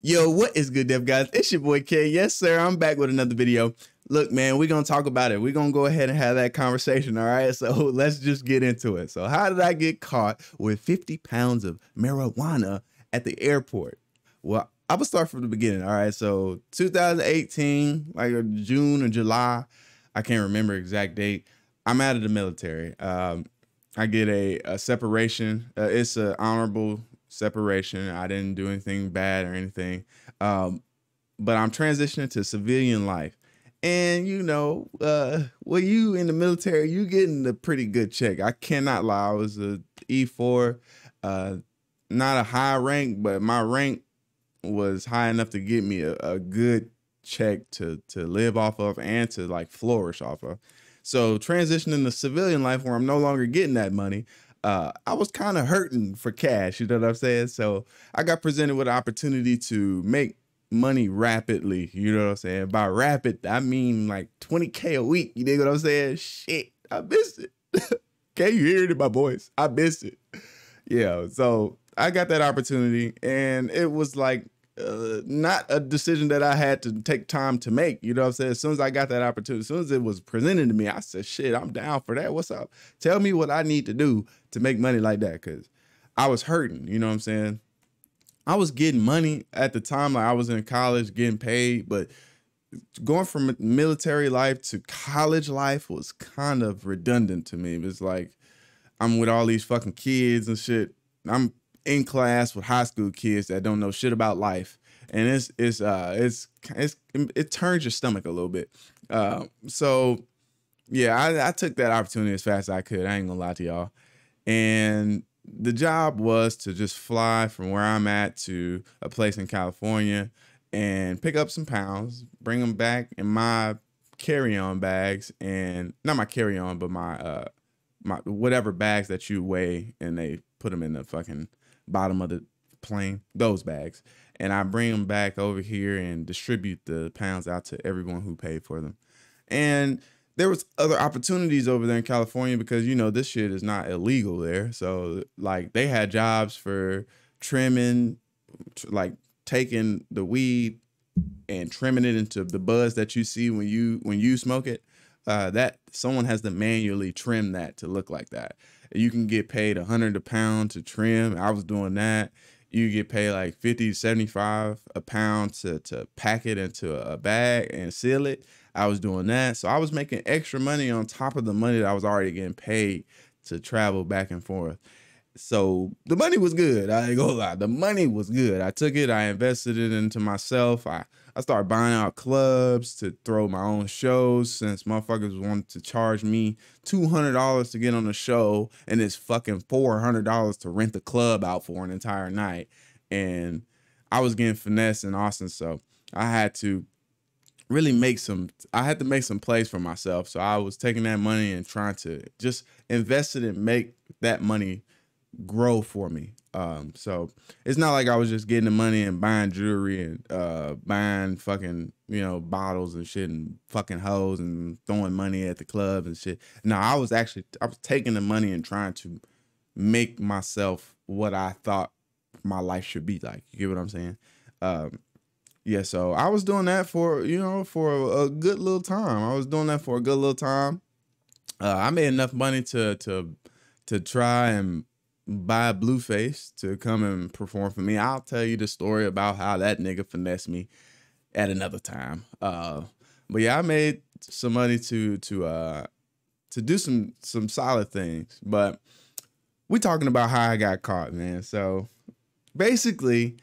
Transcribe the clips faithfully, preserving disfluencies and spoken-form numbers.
Yo, what is good, Dev Gods? It's your boy K. Yes, sir. I'm back with another video. Look, man, we're going to talk about it. We're going to go ahead and have that conversation, all right? So let's just get into it. So how did I get caught with fifty pounds of marijuana at the airport? Well, I'm going to start from the beginning, all right? So two thousand eighteen, like June or July, I can't remember exact date. I'm out of the military. Um, I get a, a separation. Uh, it's an honorable separation. I didn't do anything bad or anything, um but I'm transitioning to civilian life, and you know uh well, you in the military, you getting a pretty good check. I cannot lie, I was a E four, uh not a high rank, but my rank was high enough to get me a, a good check to to live off of and to like flourish off of. So transitioning to civilian life, where I'm no longer getting that money, Uh, I was kind of hurting for cash, you know what I'm saying? So I got presented with an opportunity to make money rapidly, you know what I'm saying? By rapid, I mean like twenty K a week, you dig what I'm saying? Shit, I missed it. Can you hear it in my voice? I missed it. Yeah, so I got that opportunity, and it was like uh, not a decision that I had to take time to make, you know what I'm saying? As soon as I got that opportunity, as soon as it was presented to me, I said, shit, I'm down for that. What's up? Tell me what I need to do to make money like that, because I was hurting, you know what I'm saying? I was getting money at the time, like I was in college getting paid, but going from military life to college life was kind of redundant to me. It was like, I'm with all these fucking kids and shit. I'm in class with high school kids that don't know shit about life. And it's, it's, uh, it's, it's, it turns your stomach a little bit. Uh, so yeah, I, I took that opportunity as fast as I could. I ain't gonna lie to y'all. And the job was to just fly from where I'm at to a place in California and pick up some pounds, bring them back in my carry-on bags, and not my carry-on, but my, uh, my whatever bags that you weigh, and they put them in the fucking bottom of the plane, those bags. And I bring them back over here and distribute the pounds out to everyone who paid for them. And there was other opportunities over there in California, because, you know, this shit is not illegal there. So like they had jobs for trimming, like taking the weed and trimming it into the buds that you see when you when you smoke it. Uh, that someone has to manually trim that to look like that. You can get paid a hundred a pound to trim. I was doing that. You get paid like fifty, seventy-five a pound to, to pack it into a bag and seal it. I was doing that. So I was making extra money on top of the money that I was already getting paid to travel back and forth. So the money was good. I ain't gonna lie. The money was good. I took it. I invested it into myself. I, I started buying out clubs to throw my own shows, since motherfuckers wanted to charge me two hundred dollars to get on a show, and it's fucking four hundred dollars to rent the club out for an entire night. And I was getting finessed in Austin. So I had to really make some, I had to make some plays for myself. So I was taking that money and trying to just invest it and make that money grow for me. Um, so it's not like I was just getting the money and buying jewelry and uh, buying fucking, you know, bottles and shit and fucking hoes and throwing money at the club and shit. No, I was actually, I was taking the money and trying to make myself what I thought my life should be like. You get what I'm saying? Um, Yeah, so I was doing that for, you know, for a, a good little time. I was doing that for a good little time. Uh, I made enough money to to to try and buy Blueface to come and perform for me. I'll tell you the story about how that nigga finessed me at another time. Uh, but yeah, I made some money to to uh, to do some some solid things. But we're talking about how I got caught, man. So basically,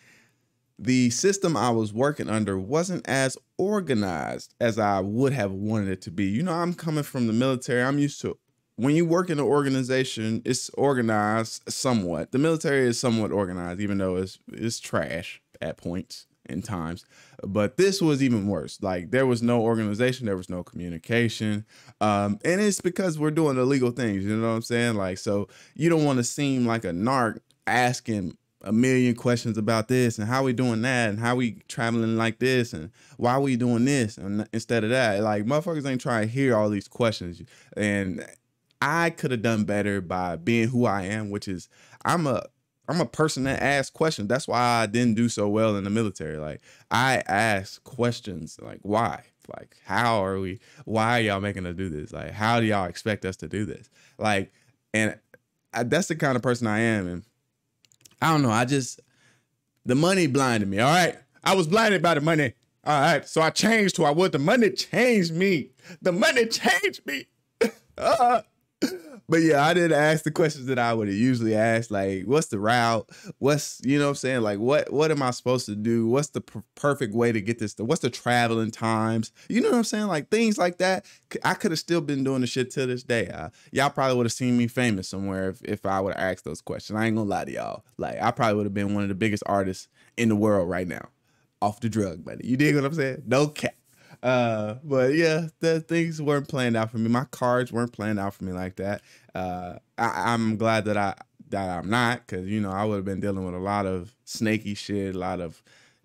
the system I was working under wasn't as organized as I would have wanted it to be. You know, I'm coming from the military. I'm used to, when you work in an organization, it's organized somewhat. The military is somewhat organized, even though it's, it's trash at points and times. But this was even worse. Like, there was no organization. There was no communication. Um, and it's because we're doing illegal things. You know what I'm saying? Like, so you don't want to seem like a narc asking a million questions about this and how we doing that and how we traveling like this and why we doing this and instead of that. Like, motherfuckers ain't trying to hear all these questions. And I could have done better by being who I am, which is I'm a I'm a person that asks questions. That's why I didn't do so well in the military. Like, I ask questions, like, why? Like, how are we, why are y'all making us do this? Like, how do y'all expect us to do this? Like, and I, that's the kind of person I am. And I don't know, I just, the money blinded me, all right? I was blinded by the money, all right? So I changed who I was. The money changed me. The money changed me. uh, But yeah, I didn't ask the questions that I would have usually asked. Like, what's the route? What's, you know what I'm saying? Like, what what am I supposed to do? What's the per perfect way to get this? To, what's the traveling times? You know what I'm saying? Like, things like that. I could have still been doing the shit till this day. Y'all probably would have seen me famous somewhere if, if I would have asked those questions. I ain't gonna lie to y'all. Like, I probably would have been one of the biggest artists in the world right now. Off the drug money. You dig what I'm saying? No cap. Uh, but yeah, the things weren't planned out for me. My cards weren't planned out for me like that. Uh, I, I'm glad that I, that I'm not, cause you know, I would have been dealing with a lot of snaky shit, a lot of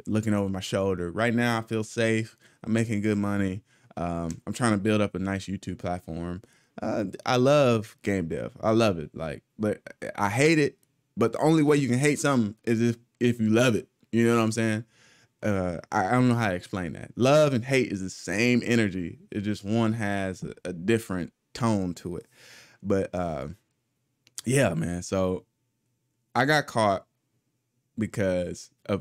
looking over my shoulder. Right now I feel safe. I'm making good money. Um, I'm trying to build up a nice YouTube platform. Uh, I love game dev. I love it. Like, but I hate it, but the only way you can hate something is if, if you love it, you know what I'm saying? Uh, I, I don't know how to explain that. Love and hate is the same energy. It just one has a, a different tone to it. But uh, yeah, man. So I got caught because of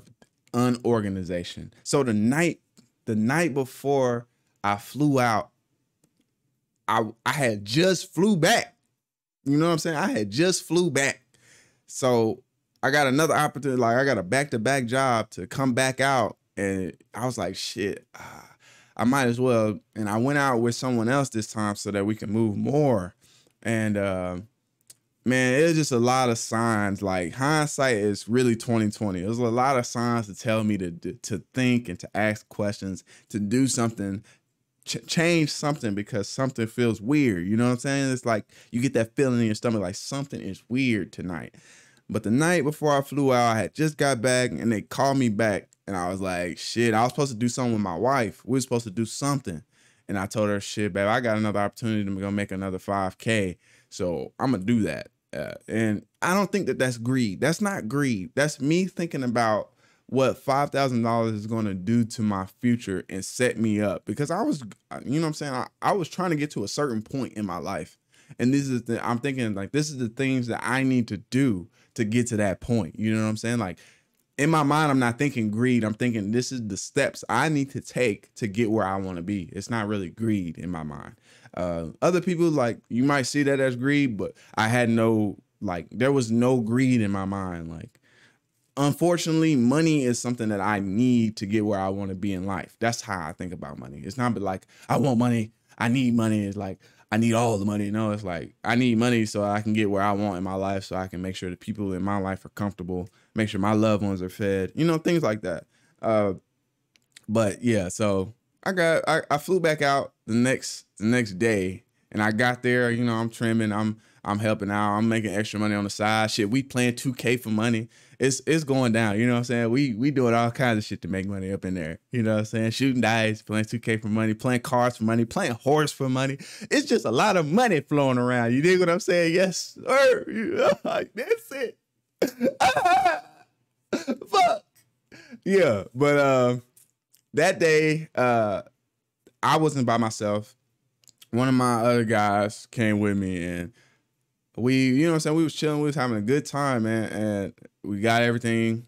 unorganization. So the night, the night before I flew out, I I had just flew back. You know what I'm saying? I had just flew back. So I got another opportunity, like I got a back-to-back job to come back out, and I was like, shit, uh, I might as well. And I went out with someone else this time so that we can move more. And uh, man, it was just a lot of signs. Like, hindsight is really twenty twenty. It was a lot of signs to tell me to, to, to think and to ask questions, to do something, ch change something, because something feels weird. You know what I'm saying? It's like you get that feeling in your stomach like something is weird tonight. But the night before I flew out, I had just got back and they called me back. And I was like, shit, I was supposed to do something with my wife. We were supposed to do something. And I told her, shit, babe, I got another opportunity to go make another five K. So I'm going to do that. Uh, and I don't think that that's greed. That's not greed. That's me thinking about what five thousand dollars is going to do to my future and set me up. Because I was, you know what I'm saying? I, I was trying to get to a certain point in my life. And this is the, I'm thinking like, this is the things that I need to do to get to that point. You know what I'm saying? Like, in my mind, I'm not thinking greed. I'm thinking this is the steps I need to take to get where I want to be. It's not really greed in my mind. Uh, other people, like, you might see that as greed, but I had no, like, there was no greed in my mind. Like, unfortunately, money is something that I need to get where I want to be in life. That's how I think about money. It's not like, I want money, I need money. It's like, I need all the money. No, it's like, I need money so I can get where I want in my life, so I can make sure the people in my life are comfortable, make sure my loved ones are fed, you know, things like that. Uh, but yeah, so I got, I, I flew back out the next, the next day, and I got there, you know, I'm trimming, I'm, I'm helping out, I'm making extra money on the side. Shit, we playing two K for money. It's, it's going down. You know what I'm saying? We, we doing all kinds of shit to make money up in there. You know what I'm saying? Shooting dice, playing two K for money, playing cards for money, playing horse for money. It's just a lot of money flowing around. You dig what I'm saying? Yes, sir. That's it. Fuck. Yeah. But, um, uh, that day, uh, I wasn't by myself. One of my other guys came with me, and we, you know what I'm saying, we was chilling, we was having a good time, man, and we got everything,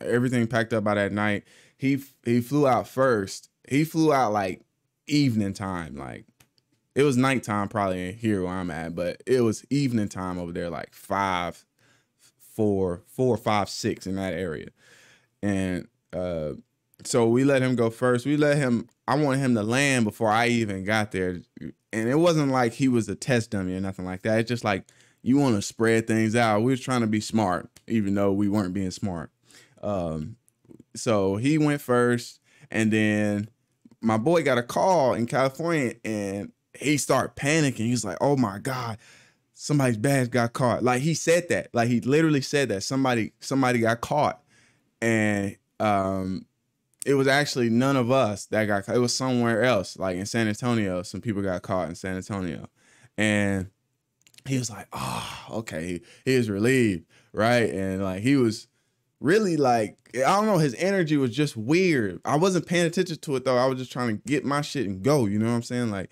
everything packed up by that night. He, he flew out first. He flew out like evening time, like it was nighttime probably in here where I'm at, but it was evening time over there, like five, four, four, five, six in that area. And uh, so we let him go first. We let him, I wanted him to land before I even got there. And it wasn't like he was a test dummy or nothing like that. It's just like, you want to spread things out. We were trying to be smart, even though we weren't being smart. Um, so he went first, and then my boy got a call in California, and he started panicking. He was like, oh my God, somebody's badge got caught. Like, he said that, like he literally said that somebody, somebody got caught. And, um, it was actually none of us that got caught. It was somewhere else, like in San Antonio. Some people got caught in San Antonio. And he was like, ah, oh, okay. He was relieved, right? And like he was really like, I don't know, his energy was just weird. I wasn't paying attention to it though. I was just trying to get my shit and go, you know what I'm saying? Like,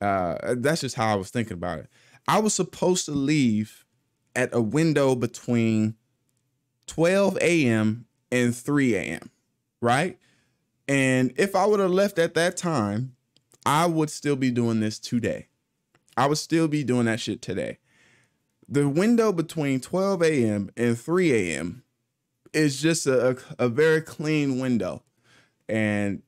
uh, that's just how I was thinking about it. I was supposed to leave at a window between twelve A M and three A M, right? And if I would have left at that time, I would still be doing this today. I would still be doing that shit today. The window between twelve A M and three A M is just a, a very clean window. And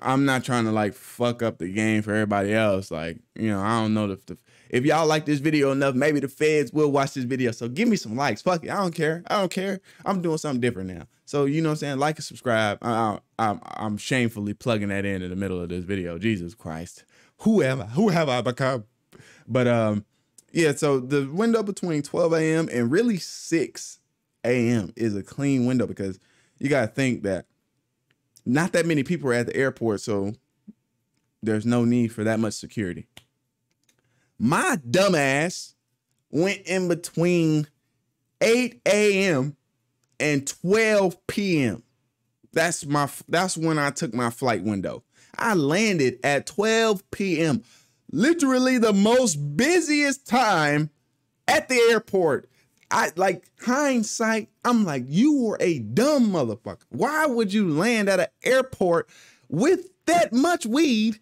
I'm not trying to like fuck up the game for everybody else. Like, you know, I don't know if the, if y'all like this video enough, maybe the feds will watch this video. So give me some likes. Fuck it. I don't care. I don't care. I'm doing something different now. So, you know what I'm saying? Like and subscribe. I, I, I'm, I'm shamefully plugging that in in the middle of this video. Jesus Christ. Who am I? Who have I become? But, um, yeah, so the window between twelve A M and really six A M is a clean window, because you got to think that not that many people are at the airport, so there's no need for that much security. My dumbass went in between eight A M and twelve P M That's my, that's when I took my flight window. I landed at twelve P M Literally the most busiest time at the airport. I like hindsight. I'm like, you were a dumb motherfucker. Why would you land at an airport with that much weed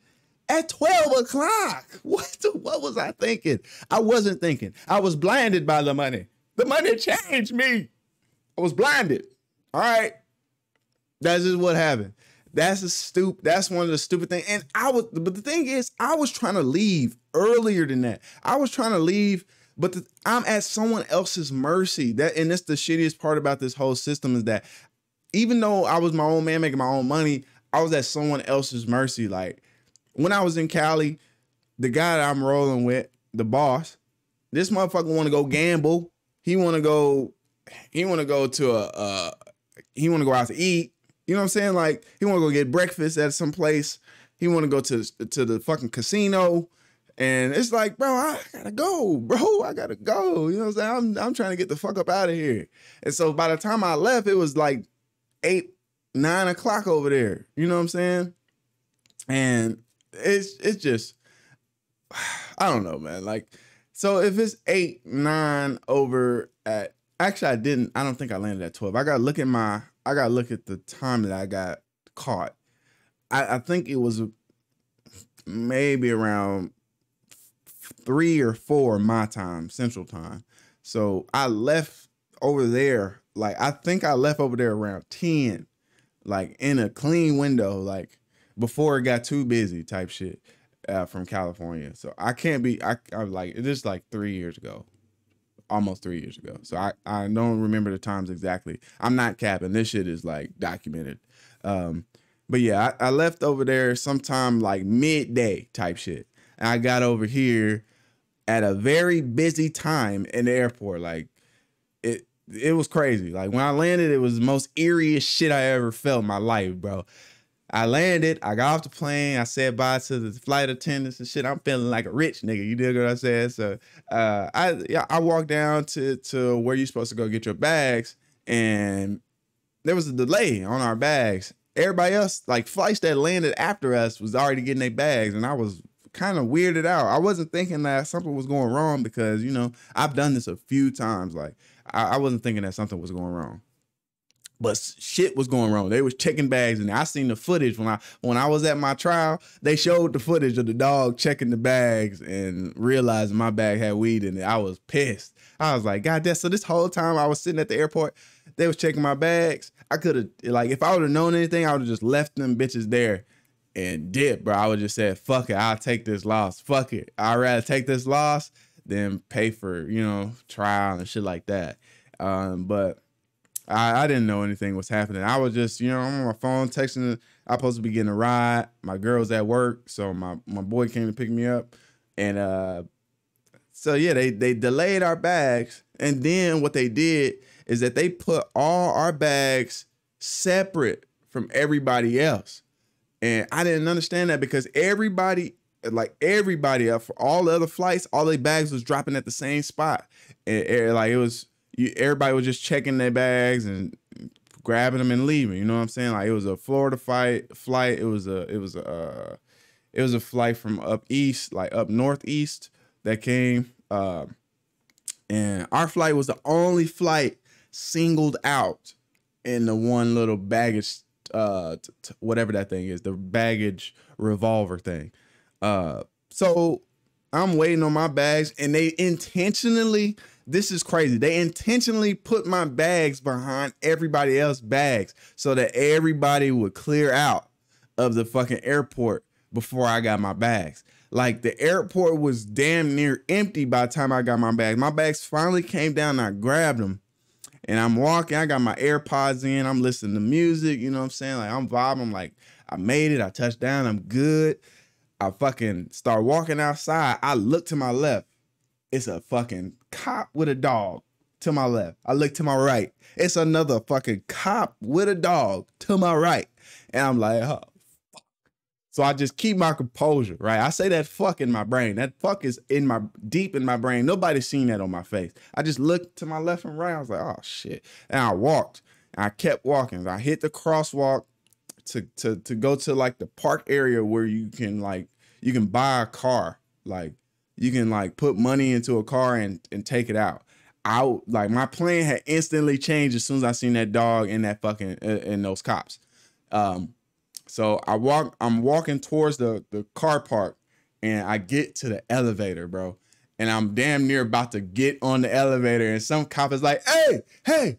at twelve o'clock? What the, what was I thinking? I wasn't thinking. I was blinded by the money. The money changed me. I was blinded. All right. That's just what happened. That's a stupid, that's one of the stupid things. And I was, but the thing is, I was trying to leave earlier than that. I was trying to leave, but the, I'm at someone else's mercy. That, and that's the shittiest part about this whole system, is that even though I was my own man making my own money, I was at someone else's mercy. Like when I was in Cali, the guy that I'm rolling with, the boss, this motherfucker want to go gamble. He want to go, he want to go to a, uh, he want to go out to eat. You know what I'm saying? Like he want to go get breakfast at some place. He want to go to to the fucking casino, and it's like, bro, I gotta go, bro, I gotta go. You know what I'm saying? I'm I'm trying to get the fuck up out of here. And so by the time I left, it was like eight, nine o'clock over there. You know what I'm saying? And it's it's just, I don't know, man. Like, so if it's eight, nine over at, actually I didn't. I don't think I landed at twelve. I gotta look at my. I got to look at the time that I got caught. I, I think it was maybe around three or four my time, Central Time. So I left over there. Like, I think I left over there around ten, like in a clean window, like before it got too busy type shit uh, from California. So I can't be, I, I'm like, it's just like three years ago. Almost three years ago. So I, I don't remember the times exactly. I'm not capping. This shit is like documented. Um, but yeah, I, I left over there sometime like midday type shit. And I got over here at a very busy time in the airport. Like it, it was crazy. Like when I landed, it was the most eeriest shit I ever felt in my life, bro. I landed, I got off the plane, I said bye to the flight attendants and shit. I'm feeling like a rich nigga, you dig what I said? So uh, I yeah, I walked down to, to where you're supposed to go get your bags, and there was a delay on our bags. Everybody else, like flights that landed after us, was already getting their bags, and I was kind of weirded out. I wasn't thinking that something was going wrong because, you know, I've done this a few times. Like I, I wasn't thinking that something was going wrong. But shit was going wrong. They was checking bags, and I seen the footage when I when I was at my trial. They showed the footage of the dog checking the bags and realizing my bag had weed in it. I was pissed. I was like, God damn! So this whole time I was sitting at the airport, they was checking my bags. I could have, like, if I would have known anything, I would have just left them bitches there and dipped, bro. I would just said, fuck it, I'll take this loss. Fuck it, I'd rather take this loss than pay for, you know, trial and shit like that. Um, but. I, I didn't know anything was happening. I was just, you know, I'm on my phone texting. I supposed to be getting a ride. My girl's at work, so my, my boy came to pick me up. And uh, so, yeah, they, they delayed our bags. And then what they did is that they put all our bags separate from everybody else. And I didn't understand that because everybody like everybody up for all the other flights, all their bags was dropping at the same spot. And, and like it was, you, everybody was just checking their bags and grabbing them and leaving. You know what I'm saying? Like it was a Florida fight flight. It was a, it was a, uh, it was a flight from up east, like up northeast that came. Uh, and our flight was the only flight singled out in the one little baggage, uh, t t whatever that thing is, the baggage revolver thing. Uh, so I'm waiting on my bags, and they intentionally, this is crazy, they intentionally put my bags behind everybody else's bags so that everybody would clear out of the fucking airport before I got my bags. Like the airport was damn near empty by the time I got my bags. My bags finally came down and I grabbed them, and I'm walking, I got my AirPods in, I'm listening to music, you know what I'm saying? Like I'm vibing, I'm like, I made it, I touched down, I'm good. I fucking start walking outside. I look to my left. It's a fucking cop with a dog to my left. I look to my right. It's another fucking cop with a dog to my right. And I'm like, oh, fuck. So I just keep my composure, right? I say that fuck in my brain. That fuck is in my, deep in my brain. Nobody's seen that on my face. I just looked to my left and right. I was like, oh, shit. And I walked. And I kept walking. I hit the crosswalk to, to, to go to like the park area where you can like, you can buy a car. Like you can like put money into a car and, and take it out. I like my plan had instantly changed as soon as I seen that dog and that fucking, and those cops. Um, so I walk, I'm walking towards the, the car park, and I get to the elevator, bro. And I'm damn near about to get on the elevator, and some cop is like, Hey, Hey,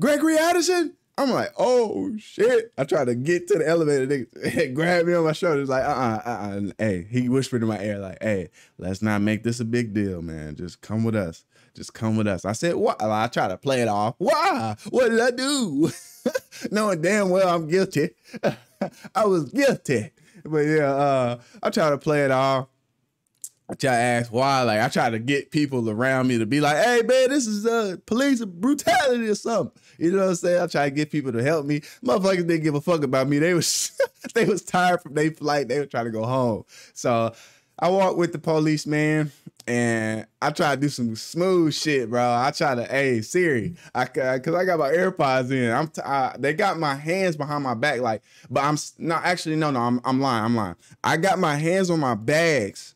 Gregory Addison. I'm like, oh shit. I tried to get to the elevator, nigga grabbed me on my shoulders, like, uh-uh, uh-uh. Hey, he whispered in my ear, like, hey, let's not make this a big deal, man. Just come with us. Just come with us. I said, what? I try to play it off. Why? What did I do? Knowing damn well I'm guilty. I was guilty. But yeah, uh, I try to play it off. I try to ask why. Like, I try to get people around me to be like, hey, man, this is uh, police brutality or something. You know what I'm saying? I try to get people to help me. Motherfuckers didn't give a fuck about me. They was, they was tired from their flight. They were trying to go home. So I walked with the police, man, and I tried to do some smooth shit, bro. I tried to, hey, Siri, I, because I got my AirPods in. I'm t I, they got my hands behind my back, like, but I'm not, actually, no, no, I'm, I'm lying. I'm lying. I got my hands on my bags.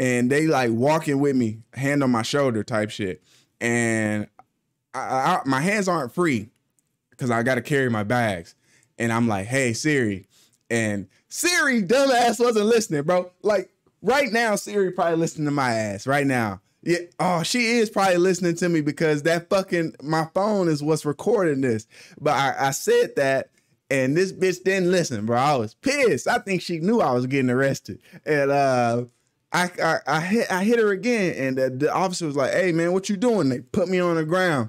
And they like walking with me, hand on my shoulder type shit. And I, I, my hands aren't free because I got to carry my bags. And I'm like, hey, Siri. And Siri, dumbass, wasn't listening, bro. Like right now, Siri probably listening to my ass right now. Yeah. Oh, she is probably listening to me because that fucking, my phone is what's recording this. But I, I said that. And this bitch didn't listen, bro. I was pissed. I think she knew I was getting arrested. And, uh. I, I, I, hit, I hit her again, and the, the officer was like, hey, man, what you doing? They put me on the ground.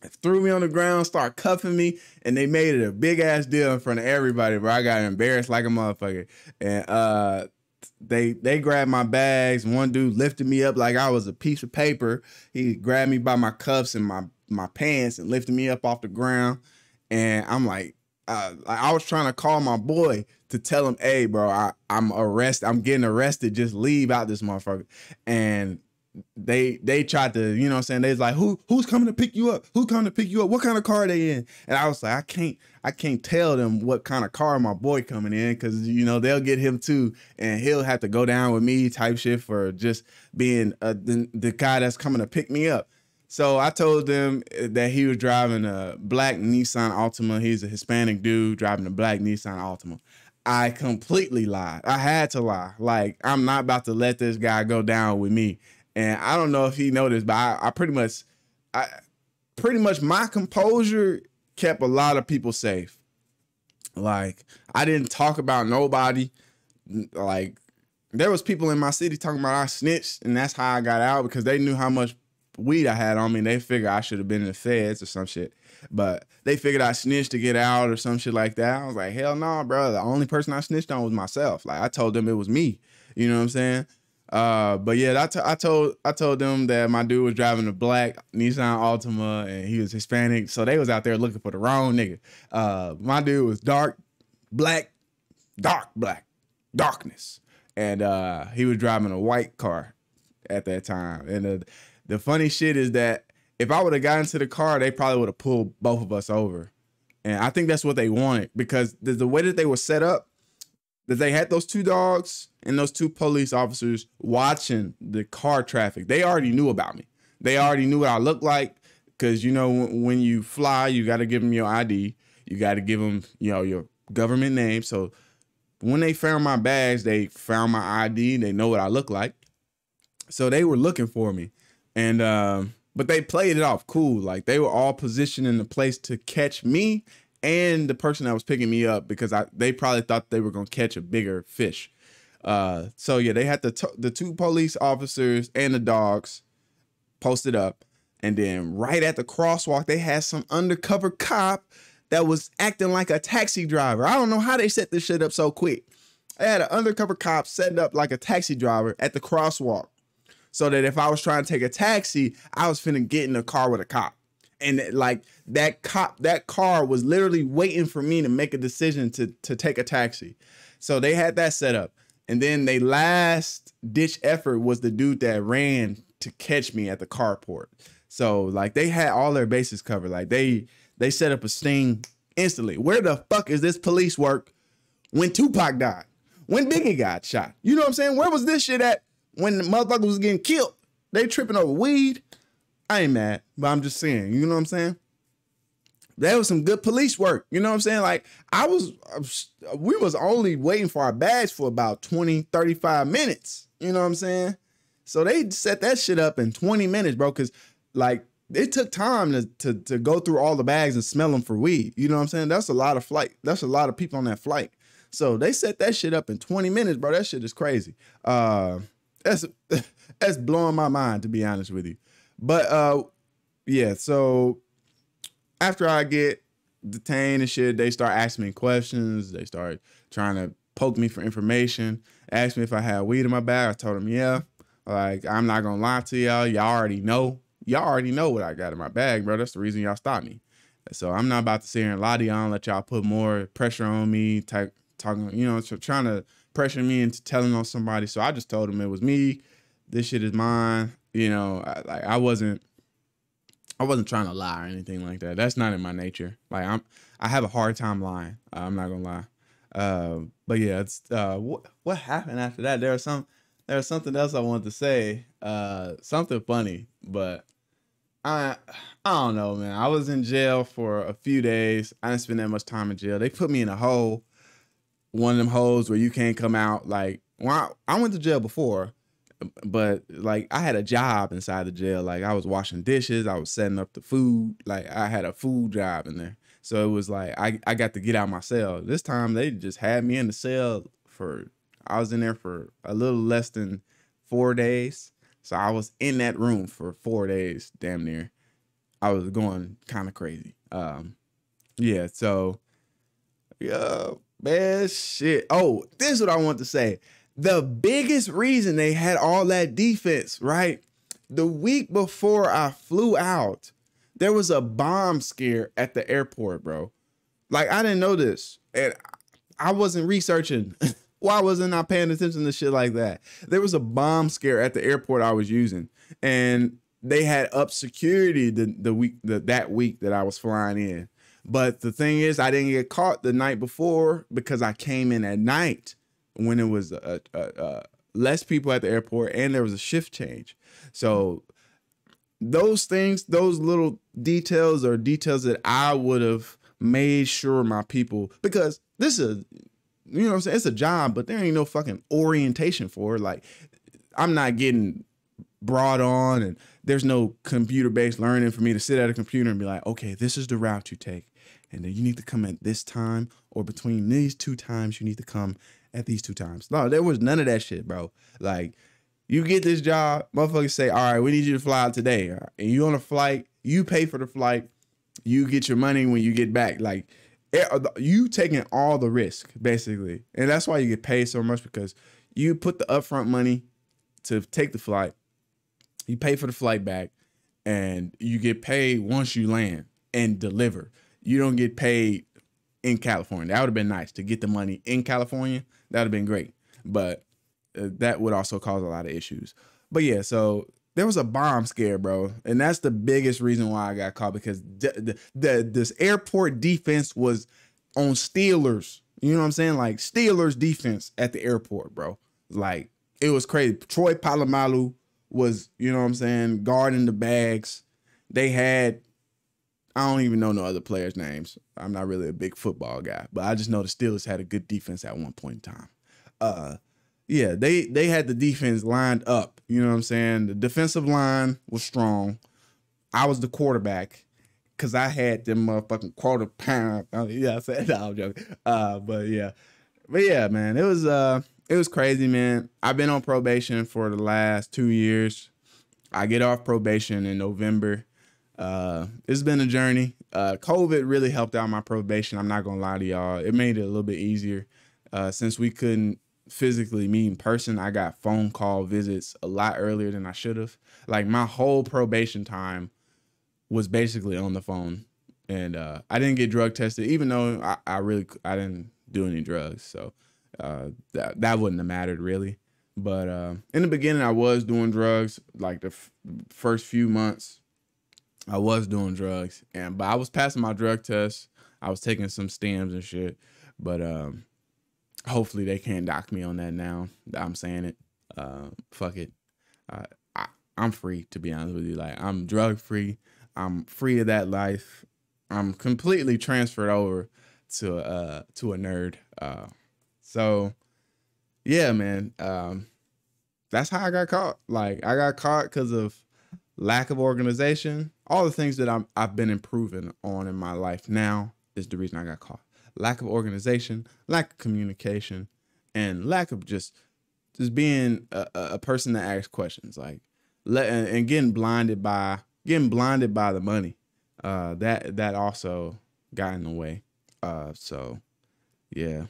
They threw me on the ground, started cuffing me, and they made it a big-ass deal in front of everybody, bro. I got embarrassed like a motherfucker. And uh, they they grabbed my bags. One dude lifted me up like I was a piece of paper. He grabbed me by my cuffs and my, my pants and lifted me up off the ground. And I'm like, uh, I was trying to call my boy to tell him, hey, bro, I, I'm arrested. I'm getting arrested. Just leave out this motherfucker. And they they tried to, you know what I'm saying? They was like, who who's coming to pick you up? Who coming to pick you up? What kind of car are they in? And I was like, I can't, I can't tell them what kind of car my boy coming in, because, you know, they'll get him too. And he'll have to go down with me type shit for just being a, the, the guy that's coming to pick me up. So I told them that he was driving a black Nissan Altima. He's a Hispanic dude driving a black Nissan Altima. I completely lied. I had to lie. Like, I'm not about to let this guy go down with me. And I don't know if he noticed, but I, I pretty much, I pretty much my composure kept a lot of people safe. Like, I didn't talk about nobody. Like, there was people in my city talking about I snitched, and that's how I got out, because they knew how much weed I had on me. They figured I should have been in the feds or some shit. But they figured I snitched to get out or some shit like that. I was like, hell no, nah, bro. The only person I snitched on was myself. Like, I told them it was me. You know what I'm saying? Uh, but yeah, I, t I told I told them that my dude was driving a black Nissan Altima and he was Hispanic. So they was out there looking for the wrong nigga. Uh, my dude was dark, black, dark, black, darkness. and uh, he was driving a white car at that time. And uh, the funny shit is that if I would have gotten into the car, they probably would have pulled both of us over. And I think that's what they wanted, because the, the way that they were set up, that they had those two dogs and those two police officers watching the car traffic. They already knew about me. They already knew what I looked like, because, you know, when you fly, you got to give them your I D. You got to give them, you know, your government name. So when they found my bags, they found my I D. They know what I look like. So they were looking for me. And, um, but they played it off cool. Like, they were all positioned in the place to catch me and the person that was picking me up, because I, they probably thought they were going to catch a bigger fish. Uh, so yeah, they had the, the two police officers and the dogs posted up. And then right at the crosswalk, they had some undercover cop that was acting like a taxi driver. I don't know how they set this shit up so quick. They had an undercover cop setting up like a taxi driver at the crosswalk, so that if I was trying to take a taxi, I was finna get in a car with a cop. And like that cop, that car was literally waiting for me to make a decision to, to take a taxi. So they had that set up. And then they last ditch effort was the dude that ran to catch me at the carport. So like they had all their bases covered. Like they, they set up a sting instantly. Where the fuck is this police work when Tupac died, when Biggie got shot? You know what I'm saying? Where was this shit at when the motherfucker was getting killed? They tripping over weed. I ain't mad, but I'm just saying, you know what I'm saying? There was some good police work. You know what I'm saying? Like I was, we was only waiting for our badge for about twenty, thirty-five minutes. You know what I'm saying? So they set that shit up in twenty minutes, bro. Cause like it took time to, to, to go through all the bags and smell them for weed. You know what I'm saying? That's a lot of flight. That's a lot of people on that flight. So they set that shit up in twenty minutes, bro. That shit is crazy. Uh, that's, that's blowing my mind, to be honest with you. But, uh, yeah, so after I get detained and shit, they start asking me questions. They start trying to poke me for information, ask me if I had weed in my bag. I told them, yeah, like, I'm not going to lie to y'all. Y'all already know. Y'all already know what I got in my bag, bro. That's the reason y'all stopped me. So I'm not about to sit here and lie to y'all and let y'all put more pressure on me, type, talking, you know, so trying to pressure me into telling on somebody. So I just told them it was me. This shit is mine. You know, I, like I wasn't, I wasn't trying to lie or anything like that. That's not in my nature. Like I'm, I have a hard time lying. Uh, I'm not gonna lie. Uh, but yeah, it's, uh, what, what happened after that? There was some, there was something else I wanted to say, uh, something funny, but I, I don't know, man. I was in jail for a few days. I didn't spend that much time in jail. They put me in a hole, one of them holes where you can't come out. Like, well, I, I went to jail before. But like I had a job inside the jail. Like I was washing dishes. I was setting up the food. Like I had a food job in there. So it was like, I, I got to get out my cell. This time they just had me in the cell for, I was in there for a little less than four days. So I was in that room for four days, damn near. I was going kind of crazy. Um, yeah. So yeah, man, shit. Oh, this is what I want to say. The biggest reason they had all that defense, right? The week before I flew out, there was a bomb scare at the airport, bro. Like, I didn't know this. And I wasn't researching. Why wasn't I paying attention to shit like that? There was a bomb scare at the airport I was using. And they had up security the, the week the, that week that I was flying in. But the thing is, I didn't get caught the night before because I came in at night, when it was uh, uh, uh, less people at the airport and there was a shift change. So those things, those little details are details that I would have made sure my people, because this is, you know what I'm saying? It's a job, but there ain't no fucking orientation for it. Like I'm not getting brought on and there's no computer-based learning for me to sit at a computer and be like, okay, this is the route you take. And then you need to come at this time, or between these two times, you need to come at these two times. No, there was none of that shit, bro. Like, you get this job, motherfuckers say, all right, we need you to fly out today. And you on a flight, you pay for the flight, you get your money when you get back. Like, you taking all the risk, basically. And that's why you get paid so much, because you put the upfront money to take the flight, you pay for the flight back, and you get paid once you land and deliver. You don't get paid in California. That would have been nice to get the money in California. That would have been great. But uh, that would also cause a lot of issues. But yeah, so there was a bomb scare, bro. And that's the biggest reason why I got caught, because the, the, this airport defense was on Steelers. You know what I'm saying? Like Steelers defense at the airport, bro. Like it was crazy. Troy Polamalu was, you know what I'm saying, guarding the bags. They had, I don't even know no other players' names. I'm not really a big football guy, but I just know the Steelers had a good defense at one point in time. Uh, yeah, they they had the defense lined up. You know what I'm saying? The defensive line was strong. I was the quarterback because I had them motherfucking quarter pound. I mean, yeah, I said that. No, I'm joking. Uh, but yeah, but yeah, man, it was uh, it was crazy, man. I've been on probation for the last two years. I get off probation in November. Uh, it's been a journey. Uh, COVID really helped out my probation. I'm not gonna lie to y'all. It made it a little bit easier. Uh, since we couldn't physically meet in person, I got phone call visits a lot earlier than I should have. Like my whole probation time was basically on the phone, and uh, I didn't get drug tested, even though I, I really I didn't do any drugs, so uh, that that wouldn't have mattered really. But uh, in the beginning, I was doing drugs. Like the f first few months, I was doing drugs, and but I was passing my drug tests. I was taking some stems and shit, but um, hopefully they can't dock me on that now that I'm saying it. Uh, fuck it, uh, I, I'm free, to be honest with you. Like I'm drug free. I'm free of that life. I'm completely transferred over to uh to a nerd. Uh, so yeah, man. Um, that's how I got caught. Like I got caught because of lack of organization. All the things that I'm, I've been improving on in my life now is the reason I got caught. Lack of organization, lack of communication, and lack of just just being a, a person that asks questions, like let, and, and getting blinded by getting blinded by the money. Uh, that that also got in the way. Uh, so yeah,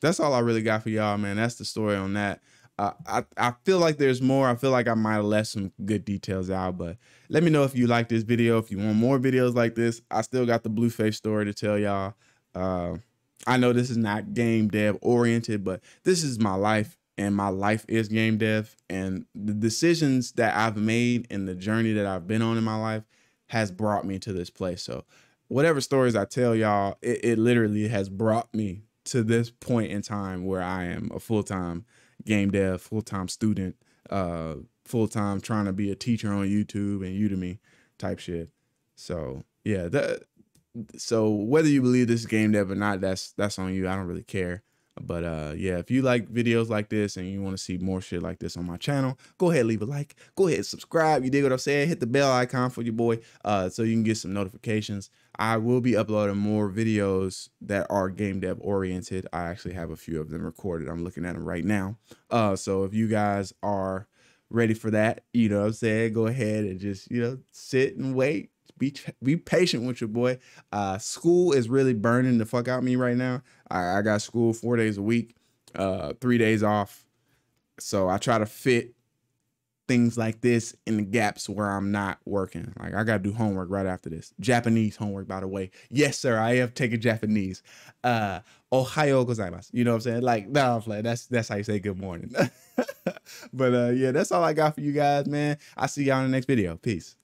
that's all I really got for y'all, man. That's the story on that. Uh, I, I feel like there's more. I feel like I might have left some good details out, but let me know if you like this video. If you want more videos like this, I still got the Blueface story to tell y'all. Uh, I know this is not game dev oriented, but this is my life, and my life is game dev. And the decisions that I've made and the journey that I've been on in my life has brought me to this place. So whatever stories I tell y'all, it, it literally has brought me to this point in time where I am a full-time game dev, full-time student, uh, full-time trying to be a teacher on YouTube and Udemy type shit. So yeah, that, so whether you believe this is game dev or not, that's that's on you. I don't really care. But uh, yeah, if you like videos like this and you want to see more shit like this on my channel, go ahead, leave a like, go ahead, subscribe. You dig what I'm saying? Hit the bell icon for your boy, uh, so you can get some notifications. I will be uploading more videos that are game dev oriented. I actually have a few of them recorded. I'm looking at them right now. Uh, so if you guys are ready for that, you know what I'm saying, go ahead and just, you know, sit and wait. Be, be patient with your boy. Uh, school is really burning the fuck out of me right now. I, I got school four days a week, uh, three days off. So I try to fit things like this in the gaps where I'm not working. Like I got to do homework right after this. Japanese homework, by the way. Yes, sir. I have taken Japanese. Uh, Ohayo gozaimasu. You know what I'm saying? Like, no, I'm playing. That's, that's how you say good morning. But uh, yeah, that's all I got for you guys, man. I'll see y'all in the next video. Peace.